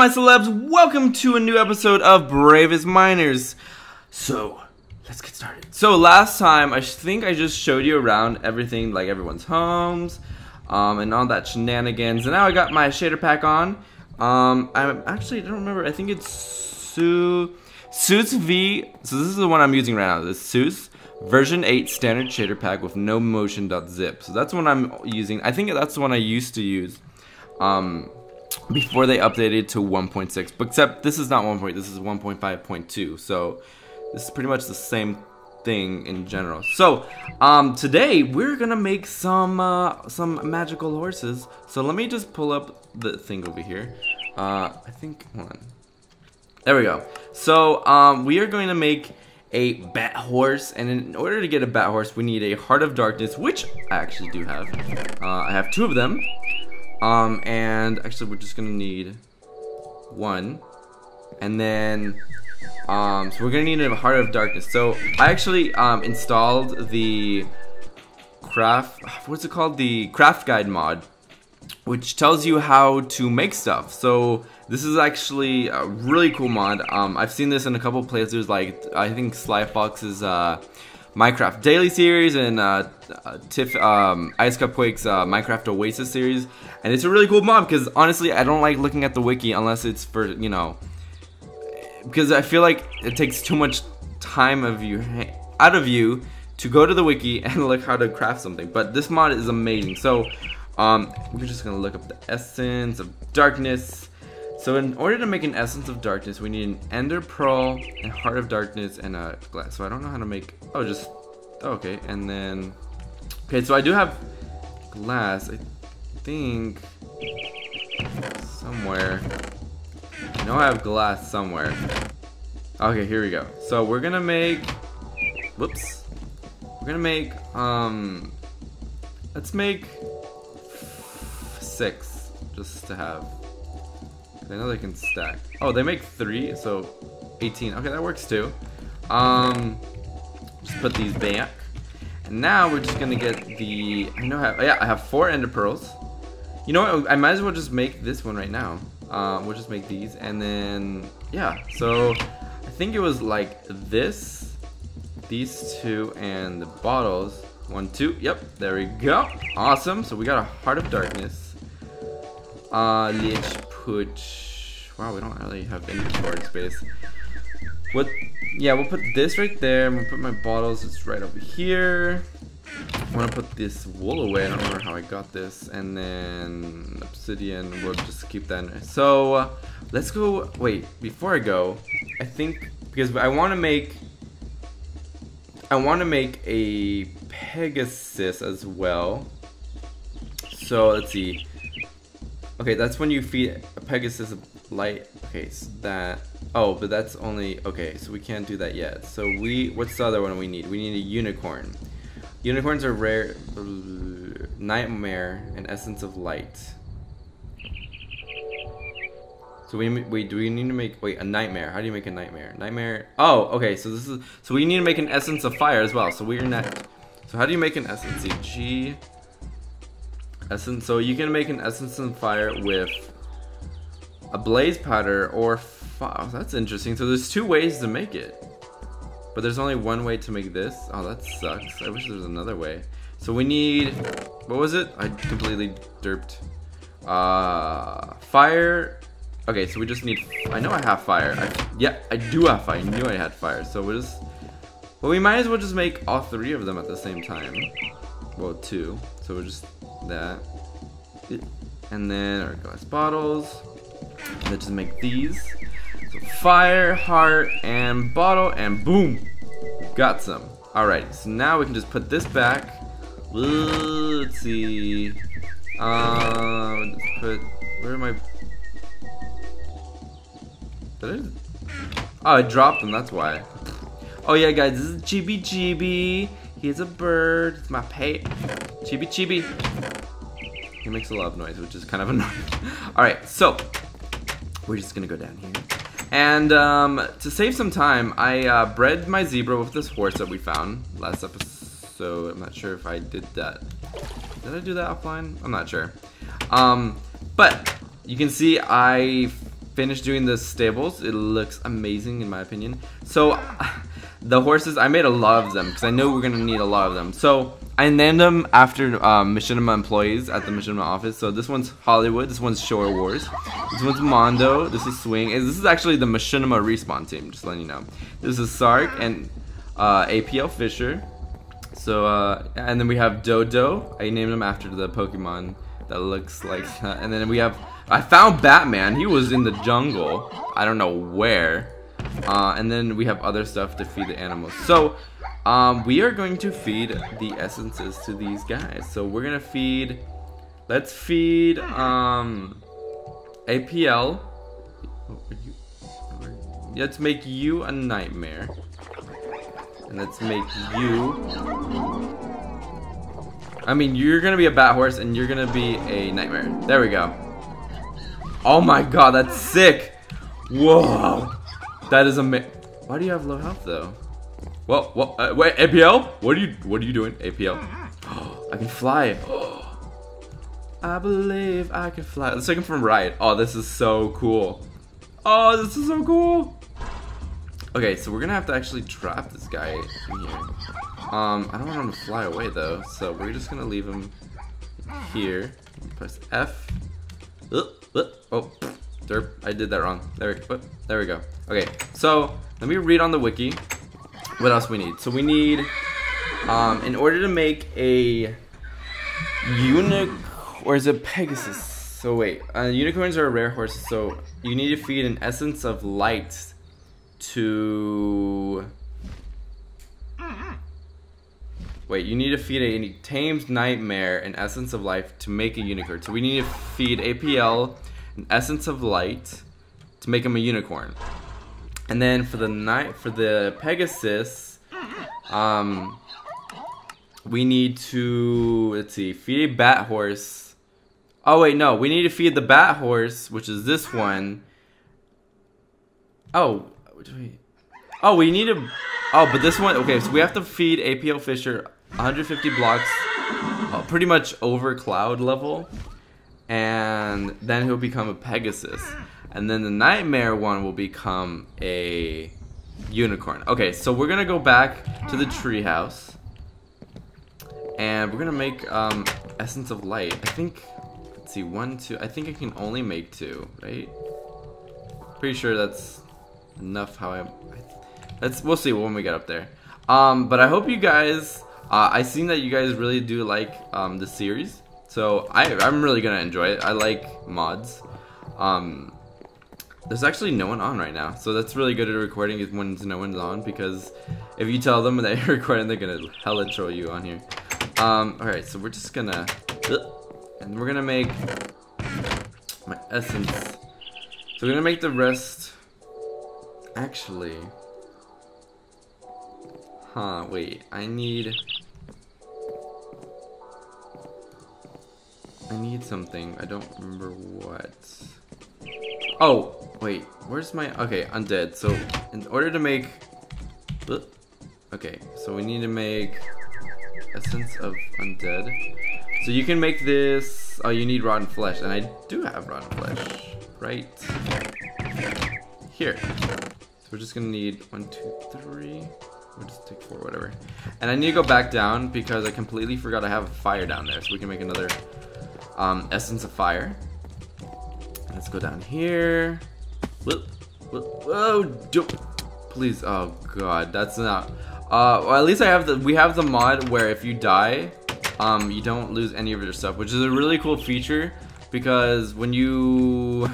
my celebs, welcome to a new episode of Bravest Miners. So, let's get started. So last time, I think I just showed you around everything, like everyone's homes, and all that shenanigans. And now I got my shader pack on. I'm actually, I don't remember, I think it's Soos V. So this is the one I'm using right now, the Soos version 8 standard shader pack with no motion.zip. So that's the one I'm using. I think that's the one I used to use. Before they updated to 1.6, except this is not 1.0, this is 1.5.2, so this is pretty much the same thing in general. So today we're gonna make some magical horses. So let me just pull up the thing over here. I think one. There we go. So we are going to make a bat horse, and in order to get a bat horse, we need a Heart of Darkness, which I actually do have. I have two of them. And actually we're just gonna need one, and then, so we're gonna need a Heart of Darkness. So I actually, installed the craft guide mod, which tells you how to make stuff. So this is actually a really cool mod. I've seen this in a couple playthroughs, like, I think Slyfox's, Minecraft Daily series and Ice Cupquake's Minecraft Oasis series, and it's a really cool mod because honestly I don't like looking at the wiki unless it's for, you know, because I feel like it takes too much time of you out of you to go to the wiki and look how to craft something. But this mod is amazing. So we're just gonna look up the essence of darkness. So in order to make an essence of darkness, we need an ender pearl, a Heart of Darkness, and a glass. So I don't know how to make, oh, just, oh, okay, and then, okay, so I do have glass, I think, somewhere. I know I have glass somewhere. Okay, here we go. So we're gonna make, whoops, we're gonna make, let's make 6, just to have. I know they can stack. Oh, they make 3, so 18. Okay, that works too. Just put these back. And now we're just gonna get the, I know I have, yeah, I have 4 ender pearls. You know what, I might as well just make this one right now. We'll just make these, and then, yeah. So, I think it was like this, these two, and the bottles. 1, 2, yep, there we go. Awesome, so we got a Heart of Darkness. Let's put, wow, we don't really have any storage space. What? Yeah, we'll put this right there. I'm gonna put my bottles. It's right over here. I'm gonna put this wool away. I don't remember how I got this. And then obsidian. We'll just keep that in there. So let's go. Wait, before I go, I think because I want to make a Pegasus as well. So let's see. Okay, that's when you feed a Pegasus light. Okay, so that, oh, but that's only, okay, so we can't do that yet. So we, what's the other one we need? We need a unicorn. Unicorns are rare. Nightmare and Essence of Light. So we need to make, wait, a nightmare. How do you make a nightmare? Nightmare, oh, okay, so this is, so we need to make an Essence of Fire as well. So we're not, so how do you make an Essence? See, G. Essence, so you can make an Essence and Fire with a blaze powder or fire. Oh, that's interesting. So there's 2 ways to make it, but there's only one way to make this. Oh, that sucks. I wish there was another way. So we need, what was it? I completely derped. Fire. Okay, so we just need, I know I have fire. Yeah, I do have fire. I knew I had fire. So we'll just, well, we might as well just make all 3 of them at the same time. Well, 2. So we'll just, that, and then our glass bottles. Let's just make these. So fire, heart, and bottle, and boom, got some. Alright, so now we can just put this back. Let's see. Let's put, where am I? Did I? Oh, I dropped them. That's why. Oh yeah, guys, this is GBGB. He's a bird. It's my pet. Chibi-chibi. He makes a lot of noise, which is kind of annoying. Alright, so we're just gonna go down here. And to save some time, I bred my zebra with this horse that we found last episode. I'm not sure if I did that. Did I do that offline? I'm not sure. But you can see I finished doing the stables. It looks amazing in my opinion. So the horses, I made a lot of them because I know we're gonna need a lot of them. So I named them after Machinima employees at the Machinima office. So this one's Hollywood, this one's Shore Wars, this one's Mondo, this is Swing, and this is actually the Machinima respawn team, just letting you know. This is Sark and APL Fisher. So and then we have Dodo. I named him after the Pokemon that looks like that. And then we have, I found Batman. He was in the jungle. I don't know where. And then we have other stuff to feed the animals. So we are going to feed the essences to these guys. So we're gonna feed, let's feed APL. Let's make you a nightmare. And let's make you, I mean, you're gonna be a bat horse and you're gonna be a nightmare. There we go. Oh my god, that's sick. Whoa. That is amazing. Why do you have low health though? Well, wait, APL? What are you doing, APL? Oh, I can fly. Oh, I believe I can fly. Let's take him from right. Oh, this is so cool. Oh, this is so cool. Okay, so we're gonna have to actually trap this guy in here. I don't want him to fly away though, so we're just gonna leave him here. Press F. Oh, derp! I did that wrong. There we go. Okay, so let me read on the wiki. What else we need? So we need, in order to make a unicorn, or is it Pegasus? So wait, unicorns are rare horses, so you need to feed an essence of light to, wait, you need to feed a tamed nightmare an essence of life to make a unicorn. So we need to feed APL an essence of light to make him a unicorn. And then for the Pegasus, we need to, let's see, feed a bat horse. Oh wait, no, we need to feed the bat horse, which is this one. Oh, we need to, oh, but this one, okay, so we have to feed APL Fisher 150 blocks, pretty much over cloud level, and then he'll become a Pegasus. And then the nightmare one will become a unicorn. Okay, so we're gonna go back to the treehouse, and we're gonna make essence of light. I think, let's see, 1, 2. I think I can only make 2, right? Pretty sure that's enough. How we'll see when we get up there. But I hope you guys. I seen that you guys really do like the series, so I'm really gonna enjoy it. I like mods. There's actually no one on right now, so that's really good at recording is when no one's on, because if you tell them that you're recording, they're gonna hella troll you on here. Alright, so we're just gonna, and we're gonna make my essence. So we're gonna make the rest, actually, huh, wait, I need something, I don't remember what. Oh, wait, where's my, okay, undead. So in order to make, okay, so we need to make essence of undead. So you can make this, oh, you need rotten flesh, and I do have rotten flesh right here. So we're just gonna need 1, 2, 3, we'll just take 4, whatever. And I need to go back down because I completely forgot I have a fire down there, so we can make another essence of fire. Let's go down here. Whoa, please. Oh god, that's not. Well, at least I have the. We have the mod where if you die, you don't lose any of your stuff, which is a really cool feature because when you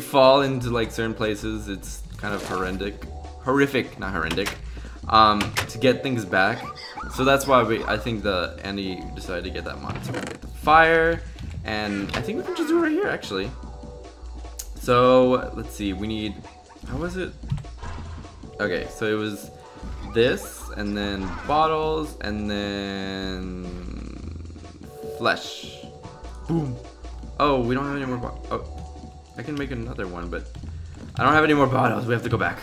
fall into like certain places, it's kind of horrific, not horrendic, to get things back. So that's why I think the Annie decided to get that mod. So we get the fire, and I think we can just do it right here actually. So let's see, we need, how was it? Okay, so it was this, and then bottles, and then flesh. Boom. Oh, we don't have any more bottles. Oh, I can make another one, but I don't have any more bottles. We have to go back.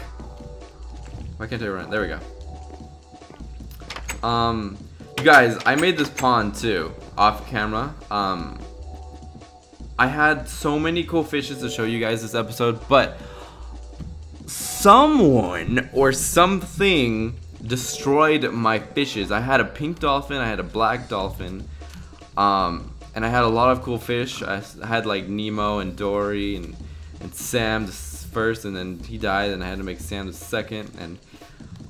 Why can't I run? There we go. You guys, I made this pond too, off camera. I had so many cool fishes to show you guys this episode, but someone or something destroyed my fishes. I had a pink dolphin, I had a black dolphin, and I had a lot of cool fish. I had like Nemo and Dory and Sam the first, and then he died, and I had to make Sam the second, and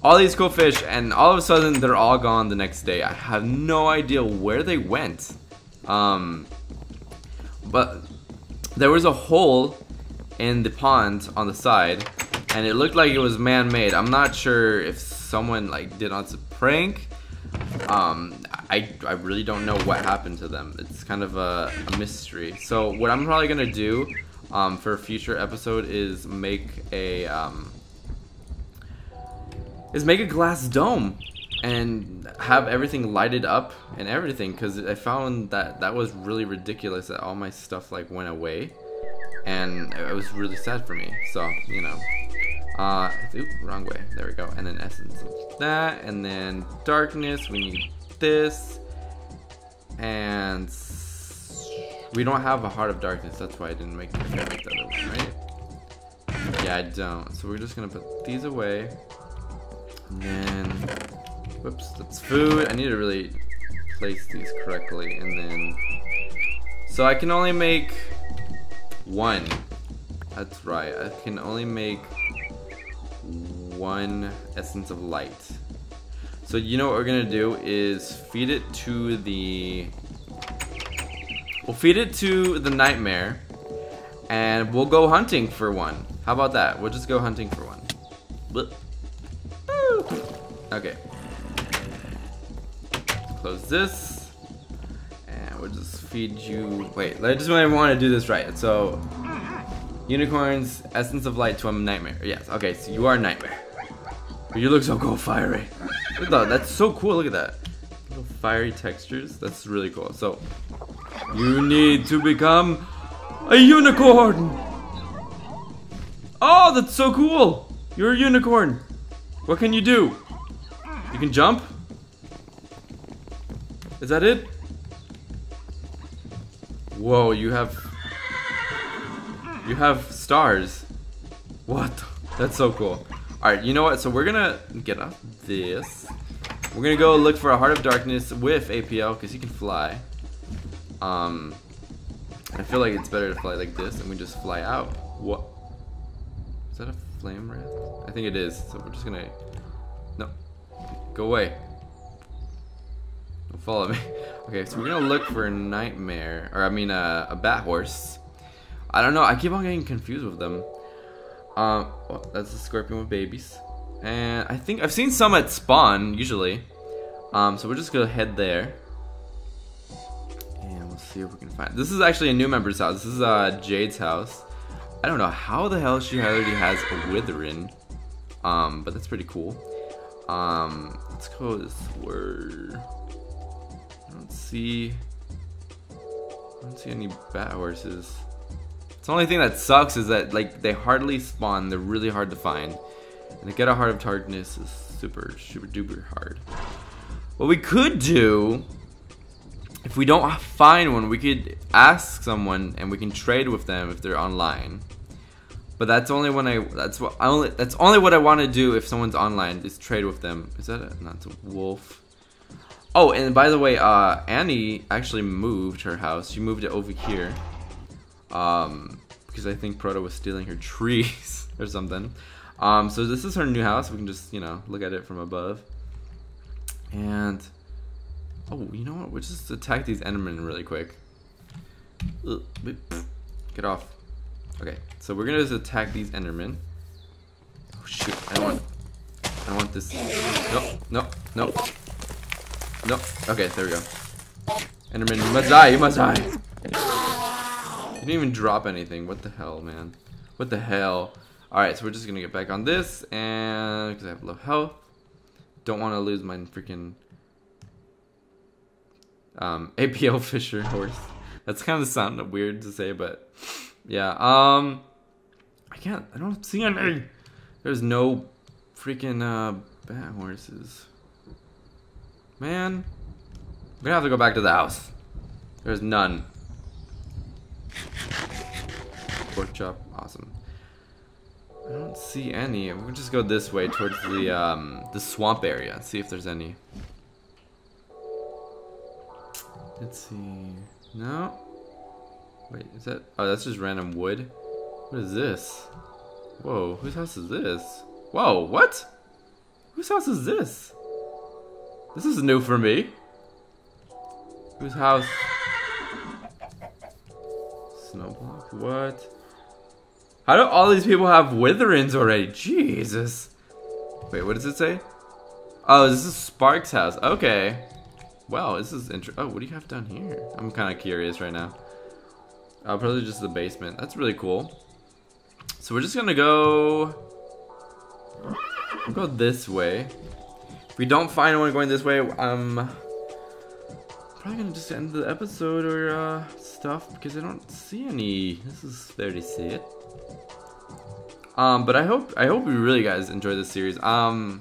all these cool fish, and all of a sudden they're all gone the next day. I have no idea where they went. But there was a hole in the pond on the side, and it looked like it was man-made. I'm not sure if someone like did on some prank. I really don't know what happened to them. It's kind of a mystery. So what I'm probably gonna do for a future episode is make a glass dome and have everything lighted up and everything, because I found that was really ridiculous that all my stuff like went away, and it was really sad for me. So, you know, oops, wrong way, there we go. And then essence of that, and then darkness, we need this, and we don't have a heart of darkness, that's why I didn't make the other one, right? Yeah, I don't. So we're just gonna put these away, and then whoops, that's food. I need to really place these correctly, and then so I can only make one. That's right, I can only make one essence of light. So you know what we're gonna do is feed it to the nightmare, and we'll go hunting for one. How about that? We'll just go hunting for one. Okay. Close this, and we'll just feed you. Wait, I just want to do this right. So, unicorns, essence of light to a nightmare. Yes, okay, so you are a nightmare. You look so cool, fiery. Look at that, that's so cool, look at that. Little fiery textures, that's really cool. So, you need to become a unicorn. Oh, that's so cool. You're a unicorn. What can you do? You can jump? Is that it? Whoa, you have stars. What? That's so cool. Alright, you know what? So we're gonna get off this. We're gonna go look for a heart of darkness with APL, because he can fly. I feel like it's better to fly like this, and we just fly out. What? Is that a flame wrath? I think it is. So we're just gonna... No. Go away. Don't follow me. Okay, so we're gonna look for a nightmare, or I mean a bat horse. I don't know, I keep on getting confused with them. Oh, that's a scorpion with babies. And I think I've seen some at spawn, usually. So we're just gonna head there. And we'll see if we can find it. This is actually a new member's house. This is Jade's house. I don't know how the hell she already has a Witherin. But that's pretty cool. Let's go this way. I don't see any bat horses. It's the only thing that sucks is that like they hardly spawn, they're really hard to find. And to get a heart of darkness is super, super duper hard. What we could do, if we don't find one, we could ask someone and we can trade with them if they're online. But that's only when that's only what I want to do if someone's online, is trade with them. Is that a, not a wolf? Oh, and by the way, Annie actually moved her house. She moved it over here. Because I think Proto was stealing her trees or something. So this is her new house. We can just, you know, look at it from above. And, oh, you know what? We'll just attack these Endermen really quick. Get off. Okay, so we're gonna just attack these Endermen. Oh shoot, I don't want this. Nope. Nope. Okay, there we go. Enderman, you must die. You must die. You didn't even drop anything. What the hell, man? What the hell? All right, so we're just gonna get back on this, and because I have low health, don't want to lose my freaking APL Fisher horse. That's kind of sound weird to say, but yeah. I can't. I don't see any. There's no freaking bat horses. Man, we're gonna have to go back to the house. There's none. pork chop. Awesome. I don't see any. We'll just go this way towards the swamp area. See if there's any. Let's see. No. Wait, is that? Oh, that's just random wood. What is this? Whoa, whose house is this? Whoa, what? Whose house is this? This is new for me. Whose house? Snowblock, what? How do all these people have witherins already? Jesus. Wait, what does it say? Oh, this is Sparks' house. Okay. Wow, this is interesting. Oh, what do you have down here? I'm kind of curious right now. Oh, probably just the basement. That's really cool. So we're just gonna go... we'll go this way. If we don't find anyone going this way, probably gonna just end the episode or stuff because I don't see any. This is fair to see it. But I hope you really guys enjoy this series. I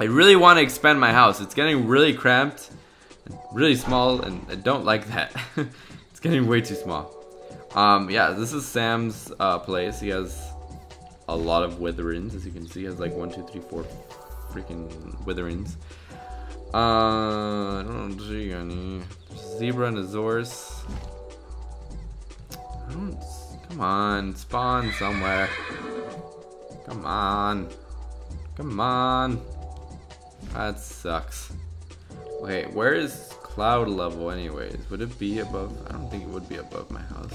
really want to expand my house. It's getting really cramped, and really small, and I don't like that. It's getting way too small. Yeah, this is Sam's place. He has a lot of witherins, as you can see. He has like 1, 2, 3, 4 freaking witherins. I don't see any. There's a zebra and a zorse. I don't. Come on, spawn somewhere. Come on. Come on. That sucks. Wait, where is cloud level anyways? Would it be above? I don't think it would be above my house.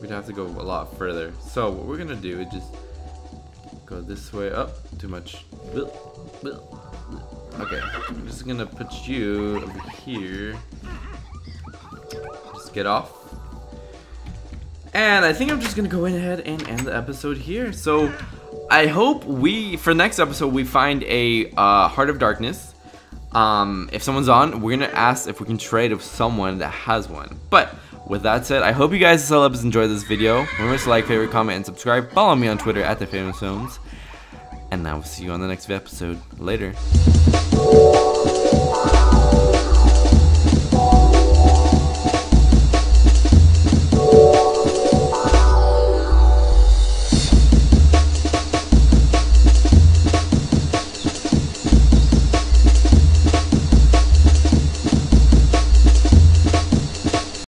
We'd have to go a lot further. So what we're gonna do is just go this way. Oh, too much. Okay, I'm just gonna put you over here. Just get off. And I think I'm just gonna go ahead and end the episode here. So I hope for next episode, we find a Heart of Darkness. If someone's on, we're gonna ask if we can trade with someone that has one. But with that said, I hope you guys celebs enjoyed this video. Remember to like, favorite, comment, and subscribe. Follow me on Twitter at TheFamousFilms. And I will see you on the next episode. Later.